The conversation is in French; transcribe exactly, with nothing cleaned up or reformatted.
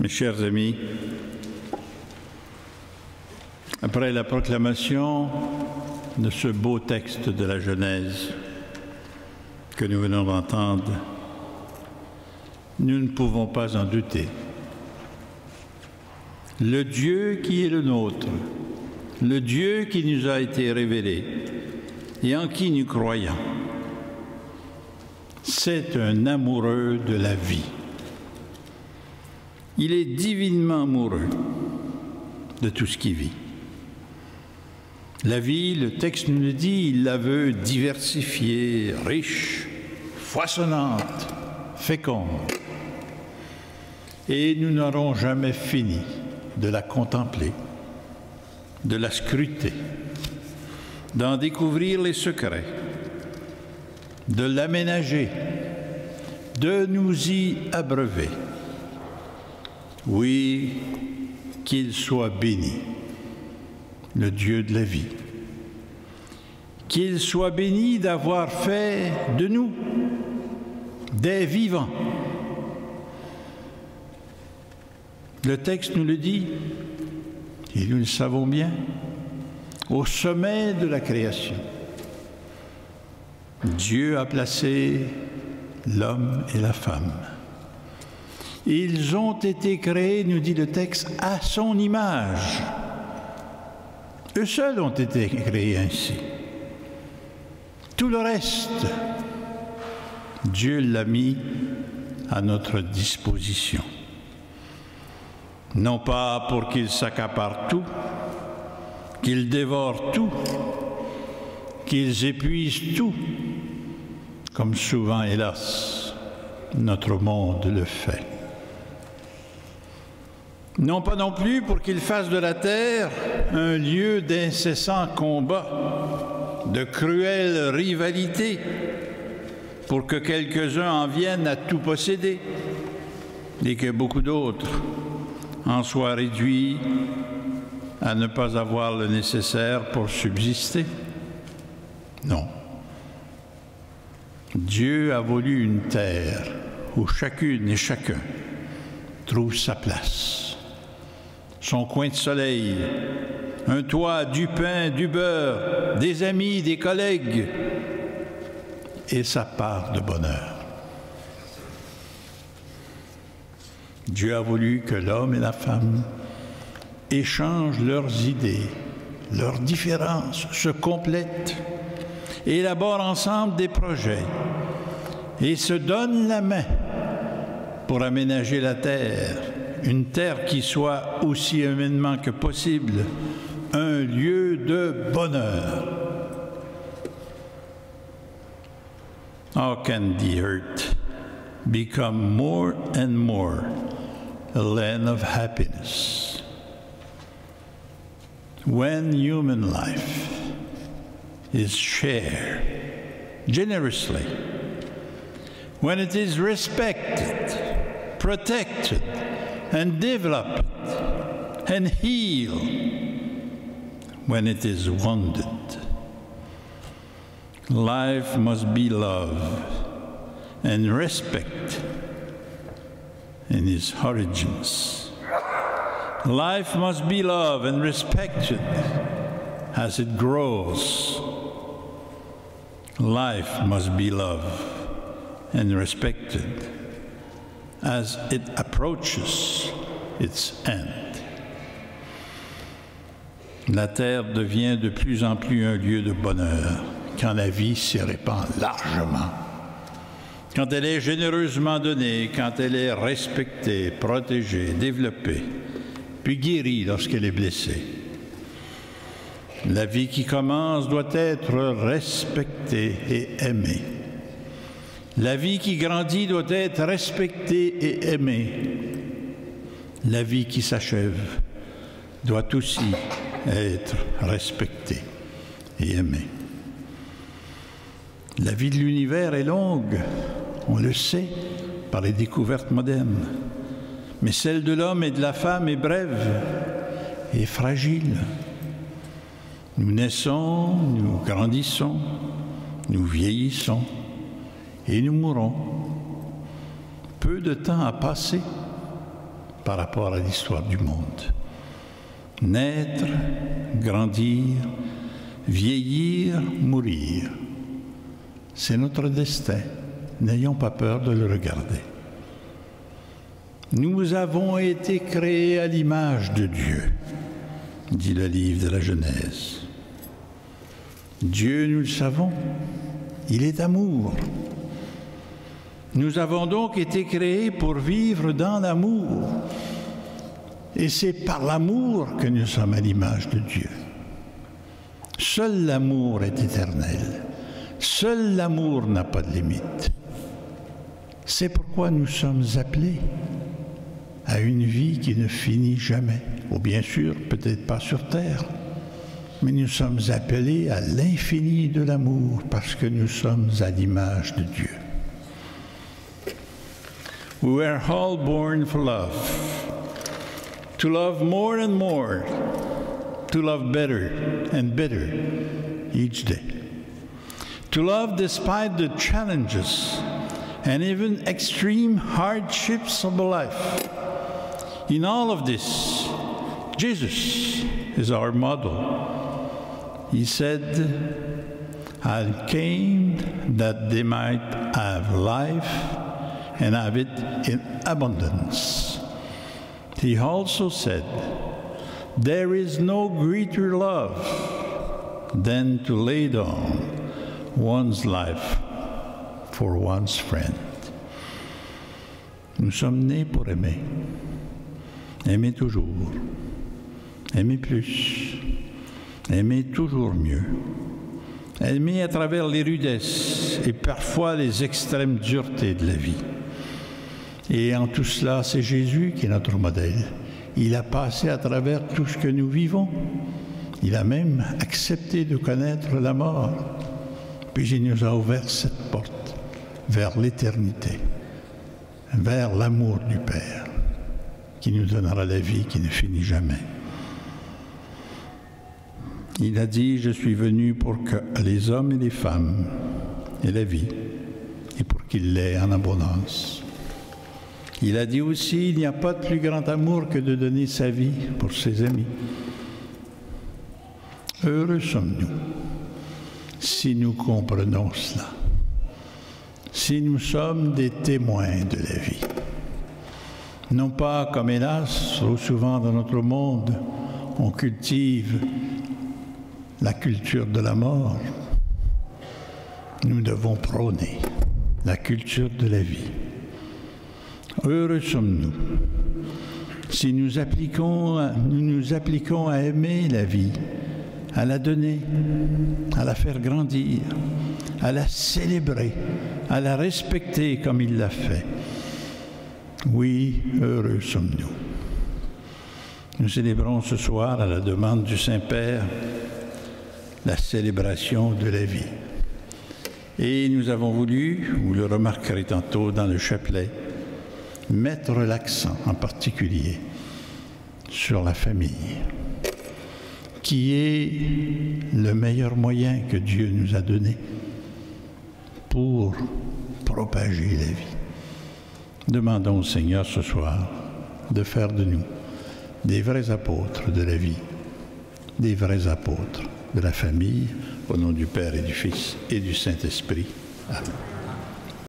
Mes chers amis, après la proclamation de ce beau texte de la Genèse que nous venons d'entendre, nous ne pouvons pas en douter. Le Dieu qui est le nôtre, le Dieu qui nous a été révélé et en qui nous croyons, c'est un amoureux de la vie. Il est divinement amoureux de tout ce qui vit. La vie, le texte nous le dit, il la veut diversifiée, riche, foisonnante, féconde. Et nous n'aurons jamais fini de la contempler, de la scruter, d'en découvrir les secrets, de l'aménager, de nous y abreuver. Oui, qu'il soit béni, le Dieu de la vie. Qu'il soit béni d'avoir fait de nous des vivants. Le texte nous le dit, et nous le savons bien, au sommet de la création, Dieu a placé l'homme et la femme. Ils ont été créés, nous dit le texte, à son image. Eux seuls ont été créés ainsi. Tout le reste, Dieu l'a mis à notre disposition. Non pas pour qu'ils s'accaparent tout, qu'ils dévorent tout, qu'ils épuisent tout, comme souvent, hélas, notre monde le fait. Non pas non plus pour qu'ils fassent de la terre un lieu d'incessants combats, de cruelles rivalités, pour que quelques-uns en viennent à tout posséder et que beaucoup d'autres en soient réduits à ne pas avoir le nécessaire pour subsister. Non. Dieu a voulu une terre où chacune et chacun trouve sa place. Son coin de soleil, un toit, du pain, du beurre, des amis, des collègues et sa part de bonheur. Dieu a voulu que l'homme et la femme échangent leurs idées, leurs différences, se complètent, élaborent ensemble des projets et se donnent la main pour aménager la terre. Une terre qui soit aussi humainement que possible un lieu de bonheur. How can the earth become more and more a land of happiness when human life is shared generously, when it is respected, protected, and develop it, and heal when it is wounded. Life must be love and respect in its origins. Life must be loved and respected as it grows. Life must be loved and respected as it approaches its end. La terre devient de plus en plus un lieu de bonheur quand la vie s'y répand largement, quand elle est généreusement donnée, quand elle est respectée, protégée, développée, puis guérie lorsqu'elle est blessée. La vie qui commence doit être respectée et aimée. La vie qui grandit doit être respectée et aimée. La vie qui s'achève doit aussi être respectée et aimée. La vie de l'univers est longue, on le sait, par les découvertes modernes. Mais celle de l'homme et de la femme est brève et fragile. Nous naissons, nous grandissons, nous vieillissons. Et nous mourrons. Peu de temps a passé par rapport à l'histoire du monde. Naître, grandir, vieillir, mourir. C'est notre destin. N'ayons pas peur de le regarder. Nous avons été créés à l'image de Dieu, dit le livre de la Genèse. Dieu, nous le savons, il est amour. Nous avons donc été créés pour vivre dans l'amour. Et c'est par l'amour que nous sommes à l'image de Dieu. Seul l'amour est éternel. Seul l'amour n'a pas de limite. C'est pourquoi nous sommes appelés à une vie qui ne finit jamais. Ou bien sûr, peut-être pas sur terre, mais nous sommes appelés à l'infini de l'amour parce que nous sommes à l'image de Dieu. We were all born for love. To love more and more. To love better and better each day. To love despite the challenges and even extreme hardships of life. In all of this, Jesus is our model. He said, I came that they might have life and have it in abundance. He also said, there is no greater love than to lay down one's life for one's friend. Nous sommes nés pour aimer. Aimer toujours, aimer plus, aimer toujours mieux, aimer à travers les rudesses et parfois les extrêmes duretés de la vie. Et en tout cela, c'est Jésus qui est notre modèle. Il a passé à travers tout ce que nous vivons. Il a même accepté de connaître la mort. Puis il nous a ouvert cette porte vers l'éternité, vers l'amour du Père, qui nous donnera la vie qui ne finit jamais. Il a dit, je suis venu pour que les hommes et les femmes aient la vie, et pour qu'ils l'aient en abondance. Il a dit aussi, il n'y a pas de plus grand amour que de donner sa vie pour ses amis. Heureux sommes-nous si nous comprenons cela, si nous sommes des témoins de la vie. Non pas comme, hélas, trop souvent dans notre monde, on cultive la culture de la mort. Nous devons prôner la culture de la vie. Heureux sommes-nous si nous appliquons, nous nous appliquons à aimer la vie, à la donner, à la faire grandir, à la célébrer, à la respecter comme il l'a fait. Oui, heureux sommes-nous. Nous célébrons ce soir, à la demande du Saint-Père, la célébration de la vie. Et nous avons voulu, vous le remarquerez tantôt dans le chapelet, mettre l'accent en particulier sur la famille, qui est le meilleur moyen que Dieu nous a donné pour propager la vie. Demandons au Seigneur ce soir de faire de nous des vrais apôtres de la vie, des vrais apôtres de la famille, au nom du Père et du Fils et du Saint-Esprit. Amen.